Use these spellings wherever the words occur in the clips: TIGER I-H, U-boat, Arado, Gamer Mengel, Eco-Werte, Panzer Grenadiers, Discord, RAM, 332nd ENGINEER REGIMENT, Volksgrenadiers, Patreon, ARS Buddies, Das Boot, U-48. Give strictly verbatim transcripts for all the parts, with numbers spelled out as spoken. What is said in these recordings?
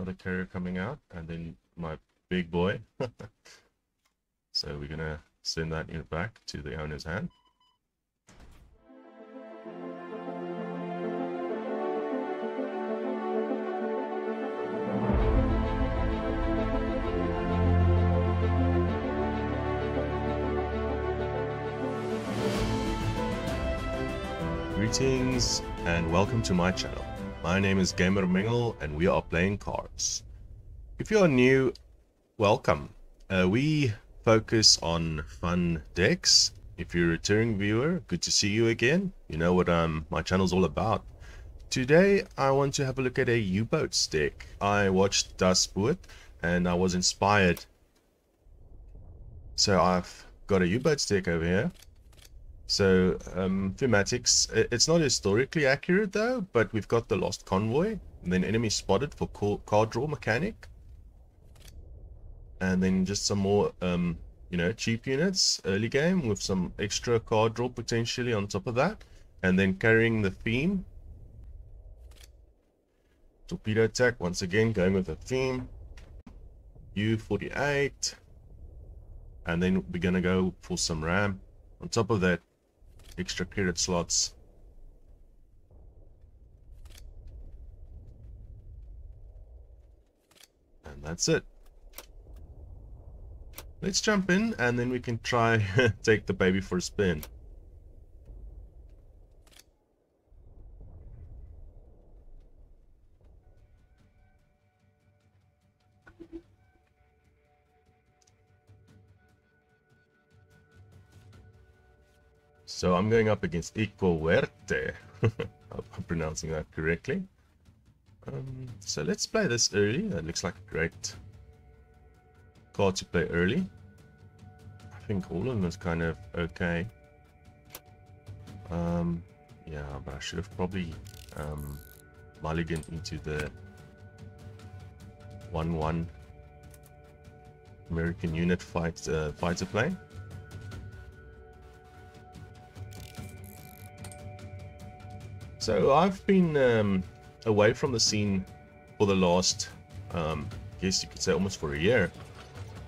another carrier coming out, and then my big boy. So we're gonna send that unit back to the owner's hand. Greetings and welcome to my channel. My name is Gamer Mengel and we are playing cars. If you are new, welcome. Uh, we focus on fun decks. If you're a returning viewer, good to see you again. You know what um, my channel's all about. Today I want to have a look at a U-boat deck. I watched Das Boot and I was inspired. So I've got a U-boat deck over here. So, um, thematics, it's not historically accurate though, but we've got the lost convoy, and then enemy spotted for car draw mechanic. And then just some more, um, you know, cheap units, early game, with some extra car draw potentially on top of that. And then carrying the theme. Torpedo attack, once again, going with the theme. U forty-eight. And then we're going to go for some RAM. On top of that, extra credit slots. And that's it. Let's jump in and then we can try take the baby for a spin. So I'm going up against Eco-Werte. I'm pronouncing that correctly. Um, so let's play this early. That looks like a great card to play early. I think all of them is kind of okay. Um, yeah, but I should have probably um, mulligan into the one one American unit fight, uh, fighter plane. So I've been um, away from the scene for the last, um, I guess you could say almost for a year,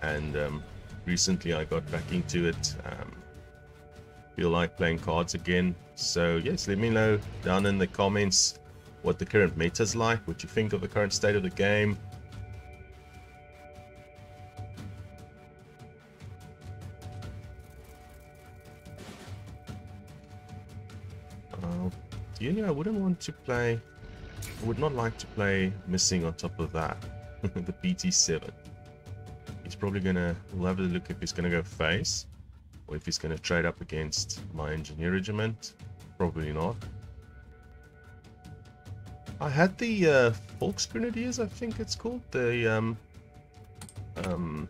and um, recently I got back into it. Um, feel like playing cards again. So yes, let me know down in the comments what the current meta's like, what you think of the current state of the game. Really, I wouldn't want to play, I would not like to play missing on top of that, the B T seven. He's probably going to, we'll have a look if he's going to go face, or if he's going to trade up against my engineer regiment. Probably not. I had the uh, Volksgrenadiers, I think it's called, the um, um,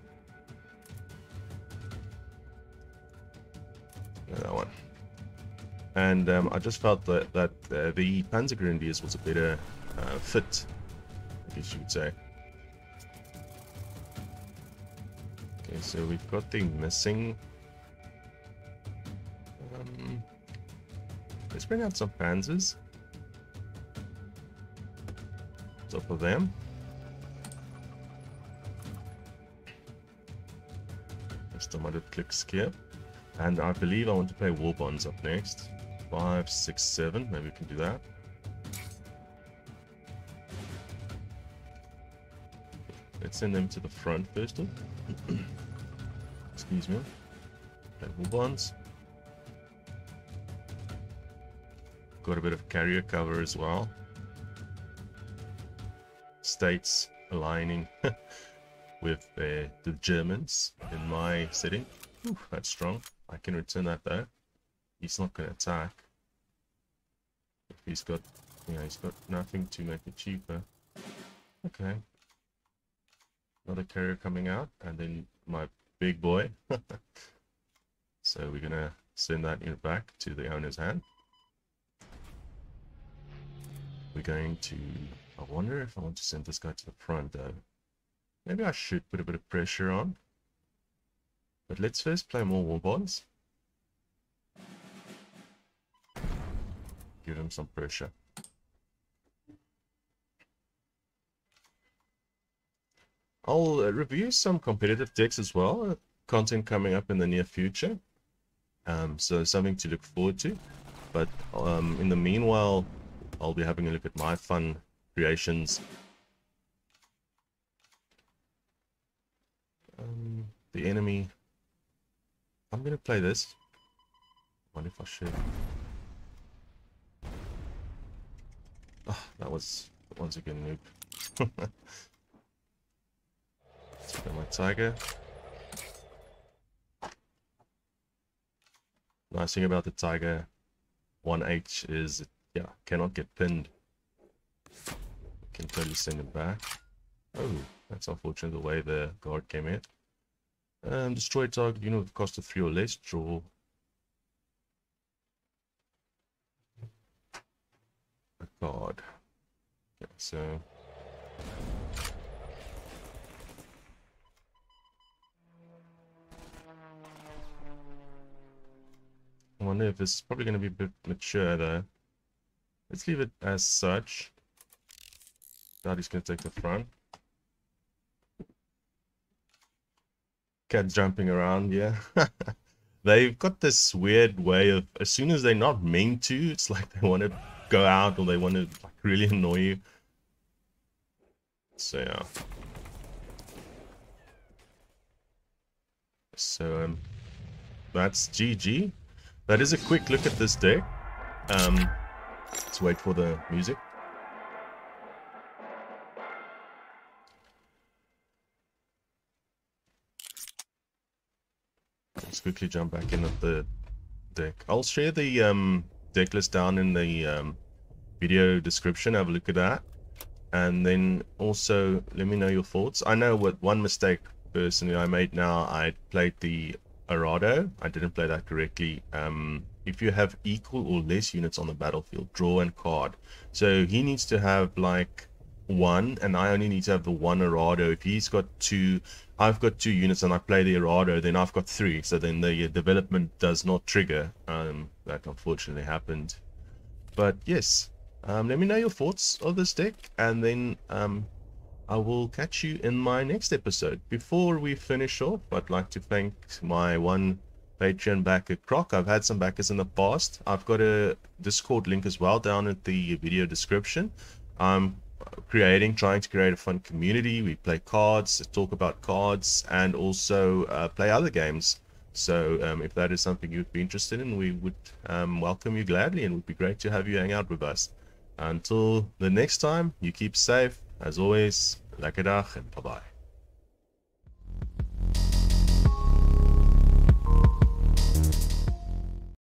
that one. And um, I just felt that, that uh, the Panzer Grenadiers was a better uh, fit, I guess you would say. Okay, so we've got the missing. Um, let's bring out some Panzers. Top of them. Just a matter of click skip. And I believe I want to play war bonds up next. Five, six, seven. Maybe we can do that. Let's send them to the front first of. Excuse me. Play war bonds. Got a bit of carrier cover as well. States aligning with uh, the Germans in my setting. Ooh, that's strong. I can return that though. He's not going to attack. If he's got, you know, he's got nothing to make it cheaper. Okay. Another carrier coming out, and then my big boy. So we're going to send that unit back to the owner's hand. We're going to, I wonder if I want to send this guy to the front though. Maybe I should put a bit of pressure on. But let's first play more war bonds. Give him some pressure. I'll review some competitive decks as well, content coming up in the near future, um, so something to look forward to. But um, in the meanwhile, I'll be having a look at my fun creations. Um, the enemy, I'm gonna play this. I wonder if I should. Oh, that was once again noob. Let's play my Tiger. Nice thing about the Tiger I H is, yeah, cannot get pinned. We can totally send it back. Oh, that's unfortunate the way the guard came in. Um, destroy target unit with a cost of three or less. Draw. A guard. Okay, so. I wonder if this is probably going to be a bit mature though. Let's leave it as such. Daddy's going to take the front. Cat jumping around, yeah. They've got this weird way of, as soon as they're not meant to, it's like they want to go out or they want to like really annoy you. So yeah. So um, that's G G. That is a quick look at this deck. Um, let's wait for the music. Let's quickly jump back in at the deck. I'll share the um, deck list down in the um, video description. Have a look at that. And then also let me know your thoughts. I know what one mistake personally I made now. I played the Arado. I didn't play that correctly. Um, if you have equal or less units on the battlefield, draw and card. So he needs to have like one, and I only need to have the one Arado. If he's got two, I've got two units, and I play the Arado, then I've got three. So then the development does not trigger. Um, that unfortunately happened. But yes, um, let me know your thoughts of this deck, and then um, I will catch you in my next episode. Before we finish off, I'd like to thank my one Patreon backer, Croc. I've had some backers in the past. I've got a Discord link as well down at the video description. I'm creating, trying to create a fun community. We play cards, talk about cards, and also uh, play other games. So um, if that is something you'd be interested in, we would um, welcome you gladly, and it would be great to have you hang out with us. Until the next time, you keep safe. As always, lekker dag and bye-bye.